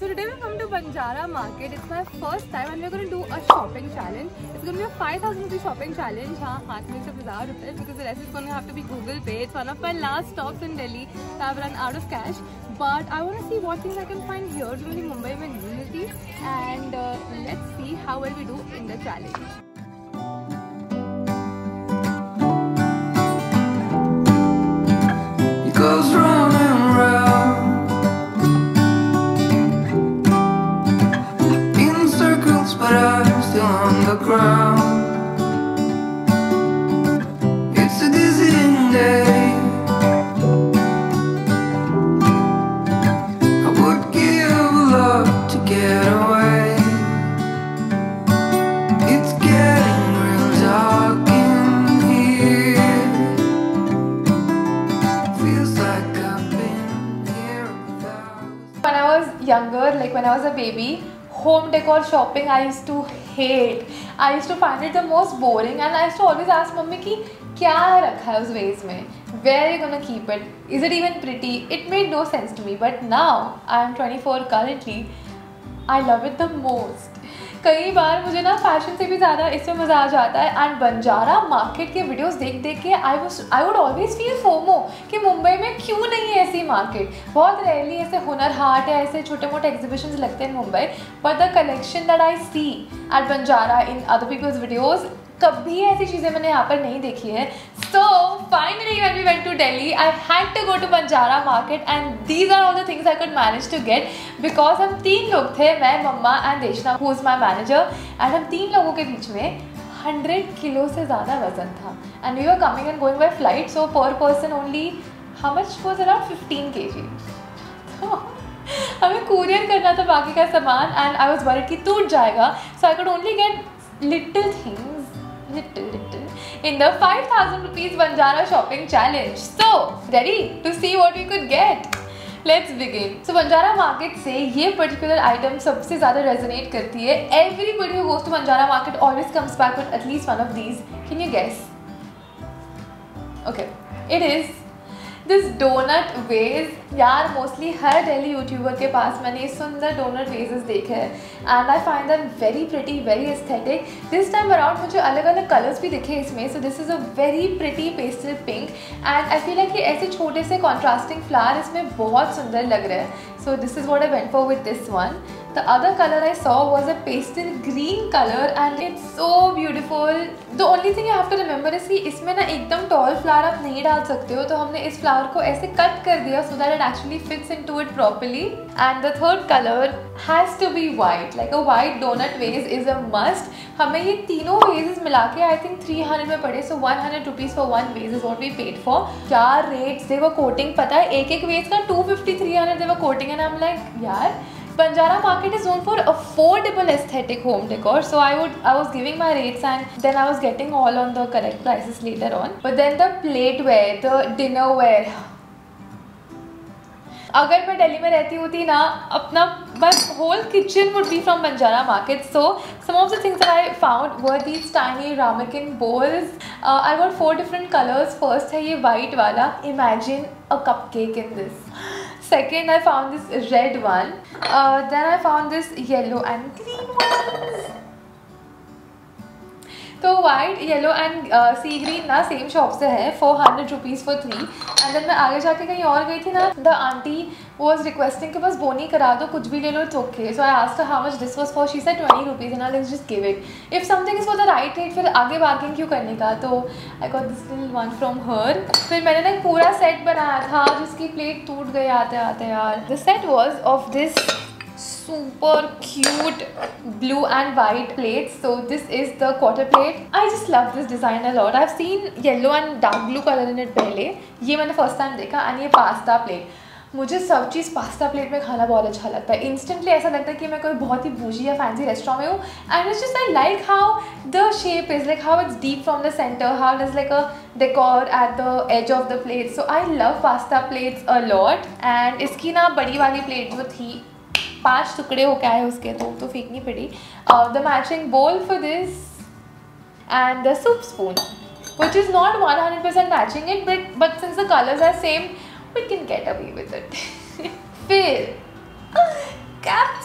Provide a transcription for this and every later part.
So today we come to Banjara Market. It's my first time and we're going to do a shopping challenge. It's going to be a 5,000 rupee shopping challenge. हाँ, हाथ में सिर्फ 1000 रुपए, because the rest is going to have to be Google Pay. It's one of my last stops in Delhi. I've run out of cash, but I want to see what things I can find here जो मुझे मुंबई में नहीं मिलती. And let's see how well we do in the challenge. It goes round and round. But I'm still on the ground. It's a dizzying day. I would give a lot to get away. It's getting real dark in here. Feels like I've been here a thousand. When I was younger, like when I was a baby, home decor shopping I used to hate. I used to find it the most boring and I used to always ask mummy कि क्या रखा है उस vase में? Where are you gonna keep it? Is it even pretty? It made no sense to me. But now I am 24 currently. I love it the most. कई बार मुझे ना fashion से भी ज़्यादा इसमें मज़ा आ जाता है. एंड बंजारा मार्केट के वीडियोस देख देख के I would always feel FOMO कि मुंबई में क्यों नहीं है ऐसी मार्केट. बहुत रेयरली ऐसे हुनर हाट या ऐसे छोटे मोटे एग्जीबिशंस लगते हैं Mumbai, but the collection that I see at Banjara in other people's videos, कभी ऐसी चीज़ें मैंने यहाँ पर नहीं देखी है. So finally when we went to Delhi I had to go to Banjara market and these are all the things I could manage to get, because हम 3 लोग थे, मैं, mamma and Deshna who is my manager, and हम 3 लोगों के बीच में 100 kilo से ज़्यादा वजन था. And we are coming and going by flight, so per person only how much was around 15 kg. हमें कुरियर करना था बाकी का सामान एंड आई वॉज वरीड कि टूट जाएगा. So I could only get little things in the 5,000 rupees Banjara shopping challenge. So ready to see what we could get? Let's begin. So Banjara market से ये पर्टिकुलर आइटम सबसे ज़्यादा resonate करती है. Everybody who goes to Banjara market always comes back with at least one of these. Can you guess? Okay, it is this donut veg. यार mostly हर daily YouTuber के पास मैंने ये सुंदर डोनट वेजेस देखे हैं and I find them very pretty, very aesthetic. This time around मुझे अलग अलग कलर्स भी दिखे इसमें. So this is a very pretty pastel pink and I feel like कि ऐसे छोटे से कॉन्ट्रास्टिंग फ्लावर इसमें बहुत सुंदर लग रहे हैं. So this is what I went for with this one. The other color I saw was a pastel green color and it's so beautiful. The only thing you have to remember is कि इसमें ना एकदम tall flower आप नहीं डाल सकते हो, तो हमने इस flower को ऐसे cut कर दिया so that it actually fits into it properly. And the third color has to be white. Like a white donut vase is a must. हमें ये तीनों vases मिला के I think 300 में पड़े. So 100 rupees for one vase is what we paid for. यार rates they were quoting, पता है एक एक vase का 250, 300 they were quoting and I'm like यार Banjara market is known for affordable aesthetic home decor, so I was giving my rates and then I was getting all on the correct prices later on. But then the plateware, the dinnerware. अगर मैं दिल्ली में रहती होती ना, अपना my whole kitchen would be from Banjara market. So some of the things that I found were these tiny ramekin bowls. I got 4 different colors. First है ये white वाला. Imagine a cupcake in this. Second, I found this red one. Then I found this yellow and green ones. तो white, yellow and sea green ना same shop से है. 400 rupees for 3. And then मैं आगे जाके कहीं और गई थी ना, द आंटी वॉज रिक्वेस्टिंग कि बस बोनी करा दो, कुछ भी ले लो तो okay. So I asked how much this was for, she said 20 rupees and I let's just give it. If something is for the right rate फिर आगे बार्गेन क्यों करने का. तो I got this little one from her. फिर मैंने ना पूरा सेट बनाया था जिसकी प्लेट टूट गई आते आते. यार the set was of this super cute blue and white plates. So this is the quarter plate. I just love this design a lot. I've seen yellow and dark blue color in it पहले, ये मैंने first time देखा. और ये pasta plate, मुझे सब चीज़ pasta plate में खाना बहुत अच्छा लगता है. इंस्टेंटली ऐसा लगता है कि मैं कोई बहुत ही बूजी या फैंसी रेस्टोरेंट में हूँ. And it's just I like how the shape is, like how it's deep from the centre, how it is like a decor at the edge of the plate. So I love pasta plates a lot. And इसकी ना बड़ी वाली plate जो थी 5 टुकड़े हो क्या है उसके, तो फेंकनी पड़ी. The matching bowl for this and the soup spoon which is not 100% matching it, but since the colours are same we can get away with it. फिर कैप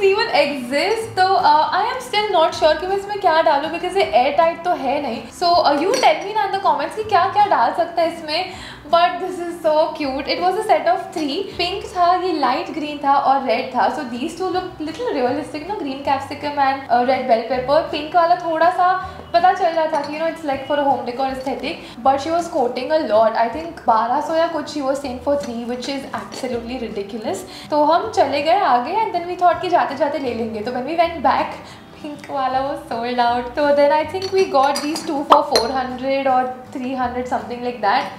थिंग्स इवन एग्जिस्ट. तो I am still not sure कि मैं इसमें क्या डालूँ because ये air tight तो है नहीं. सो यू टेल मी ना इन द कॉमेंट्स कि क्या क्या डाल सकता है इसमें. But this is so cute. It was a set of 3. Pink था, ये लाइट ग्रीन था और रेड था. So these two look little realistic ना. Green capsicum and red bell pepper. Pink वाला थोड़ा सा पता चल रहा था कि you know it's like for a home decor aesthetic. But she was quoting a lot. I think 1200 या कुछ she was same for 3 which is absolutely ridiculous. तो हम चले गए आगे एंड देन वी थॉट कि जाते जाते ले लेंगे. तो when we went back pink वाला वो सोल्ड आउट. तो then I think we got these 2 for 400 और 300 something like that.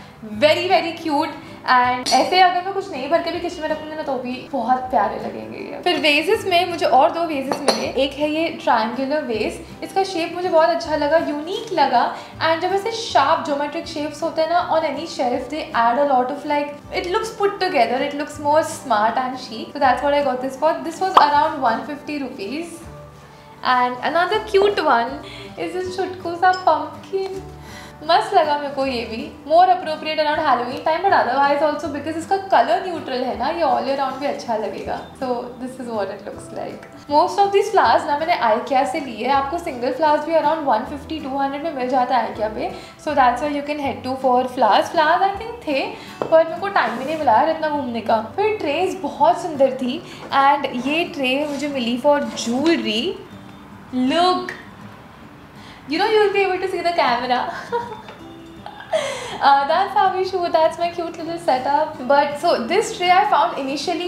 Very very cute. And ऐसे अगर मैं कुछ नहीं भर के भी किचन में रखूँगी ना तो भी बहुत प्यारे लगेंगे. फिर वेजेस में मुझे और 2 वेजेस मिले. एक है ये ट्रायंगुलर वेज. इसका शेप मुझे बहुत अच्छा लगा, यूनिक लगा. एंड जब ऐसे शार्प ज्योमेट्रिक शेप्स होते हैं ना on any shelf they add a lot of like it looks put together. It looks more smart and chic. So that's what I got this for. This was around 150 rupees. And another cute one is this चुटकू सा pumpkin. मस्त लगा मेरे को ये भी. More appropriate around Halloween time but otherwise also because इसका colour neutral है ना ये ऑल ईयर राउंड भी अच्छा लगेगा. So this is what it looks like. Most of this flowers ना मैंने IKEA से लिए. आपको सिंगल फ्लावर्स भी अराउंड 150-200 में मिल जाता है IKEA पे. So that's why you can head to for flowers. Flowers I think थे पर मेरे को टाइम भी नहीं मिला यार इतना घूमने का. फिर ट्रेज बहुत सुंदर थी. एंड ये ट्रे मुझे मिली for jewellery. Look you know you will be able to see the camera. That's how we shoot. That's my cute little setup. But so this tray I found initially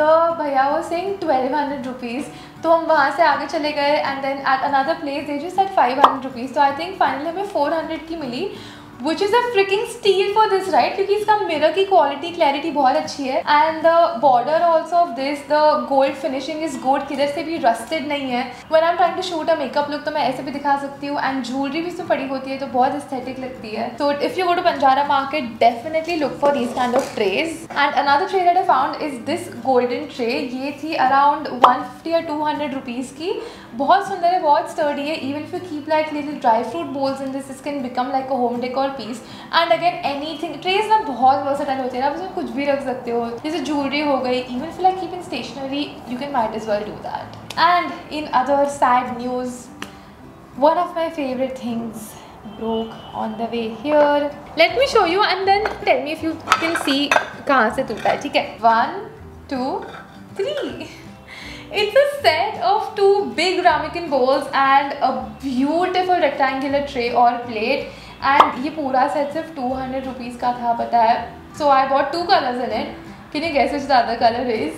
the bhaiya was saying 1200 rupees. तो हम वहाँ से आगे चले गए and then at another place they just said 500 rupees. तो I think finally हमें 400 की मिली which is a freaking steal for this right. क्योंकि इसका मिरर की क्वालिटी क्लैरिटी बहुत अच्छी है. And the border also of this the gold finishing is good. किधर से भी रस्टेड नहीं है. When I am trying to shoot a makeup look तो मैं ऐसे भी दिखा सकती हूँ. एंड ज्वेलरी भी इसमें पड़ी होती है तो बहुत एस्थेटिक लगती है. So if you go to Banjara market definitely look for this kind of trays. And another tray that I found is this golden tray. ये थी अराउंड 150 या 200 रुपीज़ की. बहुत सुंदर है, बहुत स्टर्डी है. Even if you keep like little dry fruit bowls in this it can become like a home decor piece. And again anything. Trays ना बहुत वर्सेटाइल होती है ना. आप उसमें कुछ भी रख सकते हो जैसे ज्वेलरी हो गई. Even for like keeping stationery you can might as well do that. And in other sad news one of my favourite things broke on the way here. Let me show you and then tell me if you can see कहाँ से टूटा है. ठीक है 1, 2, 3. It's a set of 2 big ramekin bowls and a beautiful rectangular tray or plate. And ये पूरा set सिर्फ 200 rupees का था पता है. So I bought 2 colors in it. Can you guess which the other color is?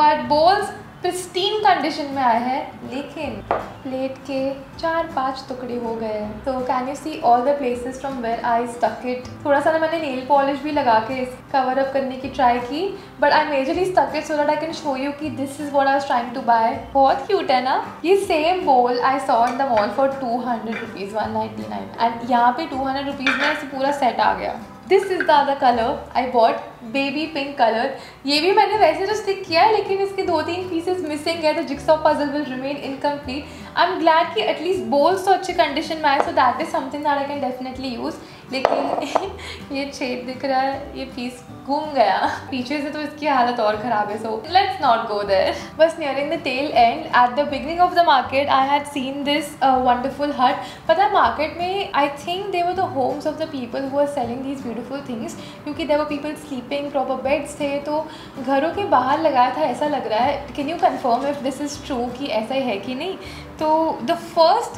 But bowls pristine condition में आए हैं लेकिन plate के 4-5 टुकड़े हो गए हैं. So can you see all the places from where I stuck it? थोड़ा सा ना मैंने nail polish भी लगा के इस cover up करने की try की. But I majorly stuck it so that I can show you कि this is what I was trying to buy. बहुत cute है ना. ये same bowl I saw in the mall for 200 rupees, 199. And यहाँ पे 200 rupees में इस पूरा set आ गया. This is the other colour I bought baby pink colour. ये भी मैंने वैसे तो स्टिक किया है लेकिन इसके 2-3 पीसेस मिसिंग है. The jigsaw puzzle will remain incomplete. I am glad कि एटलीस्ट बोल्स तो अच्छे कंडीशन में आए. So that is something that I can definitely use. लेकिन ये छेद दिख रहा है, ये पीस घूम गया पीछे से तो इसकी हालत और ख़राब है. So let's not go there. बस nearing the tail end at the beginning of the market I had seen this wonderful hut. पता है मार्केट में I think they were the homes of the people who are selling these beautiful things. क्योंकि they were people sleeping, proper beds थे तो घरों के बाहर लगाया था ऐसा लग रहा है. Can you confirm if this is true कि ऐसा ही है कि नहीं? तो the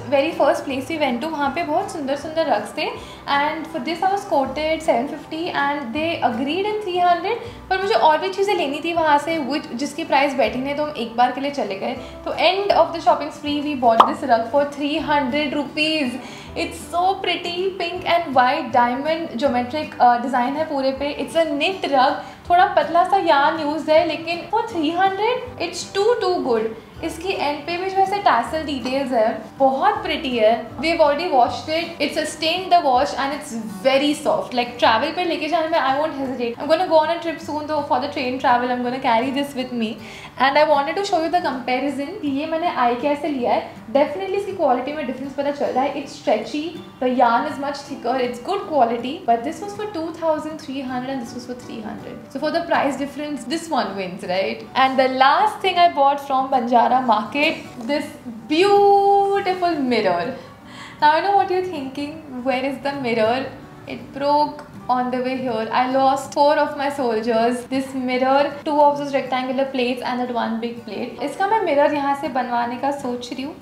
very first place we went to वहाँ पे बहुत सुंदर सुंदर रग्स थे. And for this I was quoted 750 and they agreed in 300. पर मुझे और भी चीज़ें लेनी थी वहाँ से जिसकी प्राइस बैठी नहीं. तो हम एक बार के लिए चले गए. तो end of the shopping spree we bought this rug for 300 rupees. It's so pretty. Pink and white diamond geometric design है पूरे पे. इट्स अ निट रग. थोड़ा पतला सा यार्न यूज है लेकिन फॉर 300 इट्स टू गुड. इसकी एंड पे भी वैसे टैसल डिटेल्स है, बहुत प्रिटी है। We have already washed it, it's sustained the wash and it's very soft. Like travel पे लेके जाने में I won't hesitate. I am gonna go on a trip soon, तो for the train travel I am gonna carry this with me and I wanted to show you the comparison. ये मैंने आईकेआ से लिया है, डेफिनेटली इसकी quality में difference पता चल रहा है। It's stretchy, the yarn is much thicker, it's good quality, but this was for 2300 and this was for 300, so for the price difference this one wins, right. And the last thing I bought from Banjara Market, this beautiful mirror. Now I know what you're thinking, where is the mirror? It broke on the way here. I lost 4 of my soldiers. This mirror, 2 of those rectangular plates and that one big plate. इसका मैं mirror यहाँ से बनवाने का सोच रही हूँ।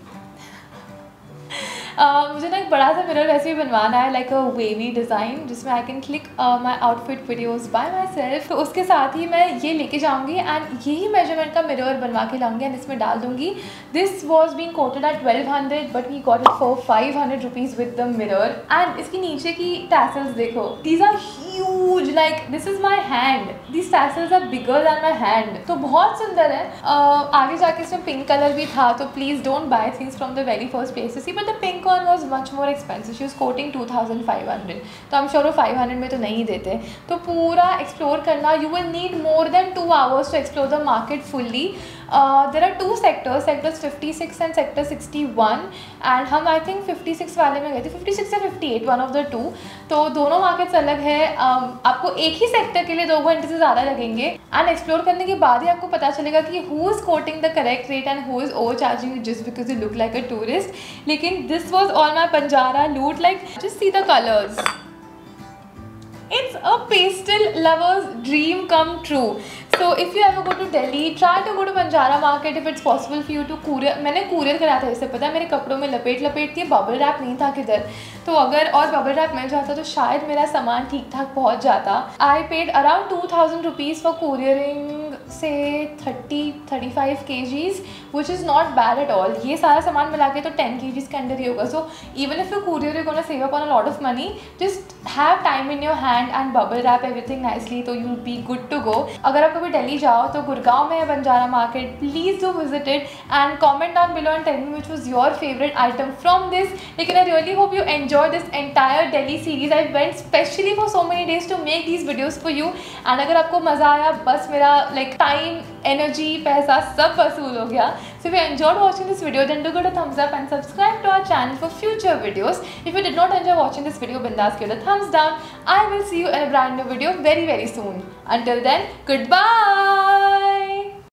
मुझे ना एक बड़ा सा मिरर वैसे भी बनवाना है, लाइक अ वेवी डिज़ाइन, जिसमें I can click my outfit videos by myself. तो उसके साथ ही मैं ये लेके जाऊँगी एंड यही मेजरमेंट का मिरर बनवा के लाऊँगी एंड इसमें डाल दूँगी। This was being quoted at 1200 but we got it for 500 rupees with the mirror. And इसके नीचे की टैसल्स देखो, these are huge, like this is my hand, these tassels are bigger than my hand. तो बहुत सुंदर है। आगे जाके इसमें पिंक कलर भी था, तो please don't buy things from the very first place. इसी but the pink one was much more expensive. She was quoting 2500, तो I'm sure वो 500 में तो नहीं देते। तो पूरा एक्सप्लोर करना, you will need more than 2 hours to explore the market fully. There are 2 sectors, sector 56 and sector 61, and हम आई थिंक 56 वाले में गए थे, 56 या 58, वन ऑफ द टू। तो दोनों मार्केट्स अलग है। आपको एक ही सेक्टर के लिए 2 घंटे से ज़्यादा लगेंगे एंड एक्सप्लोर करने के बाद ही आपको पता चलेगा कि who is quoting the correct rate and who is overcharging just because you look like a tourist. लेकिन this was all my Banjara loot. Like just see the colors, it's a pastel lover's dream come true. So if you ever go to Delhi, try to go to Banjara Market if it's possible for you to courier. मैंने courier कराया था, इससे पता है मेरे कपड़ों में लपेट थी, bubble wrap नहीं था किधर। तो अगर और bubble wrap मिल जाता तो शायद मेरा सामान ठीक ठाक पहुँच जाता। I paid around 2000 rupees for couriering से 35 kgs, which is not bad at all. ये सारा सामान मिला के तो 10 kgs के अंदर ही होगा। So even if you courier, you're gonna save up on a lot of money. Just have time in your hand and bubble wrap everything nicely, तो you'll be good to go. अगर आप कभी दिल्ली जाओ तो गुड़गांव में है Banjara Market, please do visit it and comment down below and tell me which was your favorite item from this. लेकिन I really hope you enjoyed this entire Delhi series. I went specially for so many days to make these videos for you. And अगर आपको मज़ा आया, बस मेरा like time, energy, पैसा सब वसूल हो गया। So if you enjoyed watching this video, then do give it a thumbs up and subscribe to our channel for future videos. If you did not enjoy watching this video, bindas give it a thumbs down. I will see you in a brand new video very, very soon. Until then, goodbye.